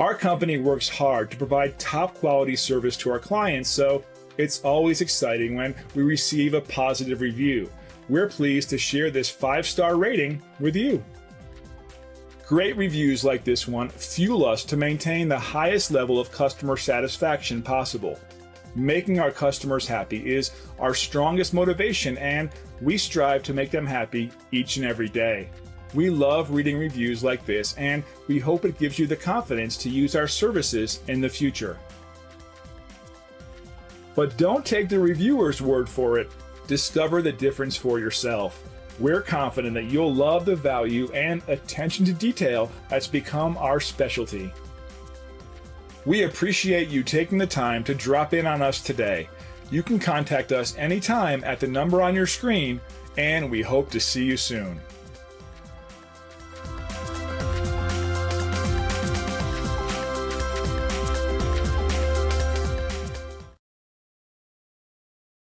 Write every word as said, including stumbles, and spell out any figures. Our company works hard to provide top quality service to our clients, so it's always exciting when we receive a positive review. We're pleased to share this five-star rating with you. Great reviews like this one fuel us to maintain the highest level of customer satisfaction possible. Making our customers happy is our strongest motivation, and we strive to make them happy each and every day. We love reading reviews like this, and we hope it gives you the confidence to use our services in the future. But don't take the reviewer's word for it. Discover the difference for yourself. We're confident that you'll love the value and attention to detail that's become our specialty. We appreciate you taking the time to drop in on us today. You can contact us anytime at the number on your screen, and we hope to see you soon.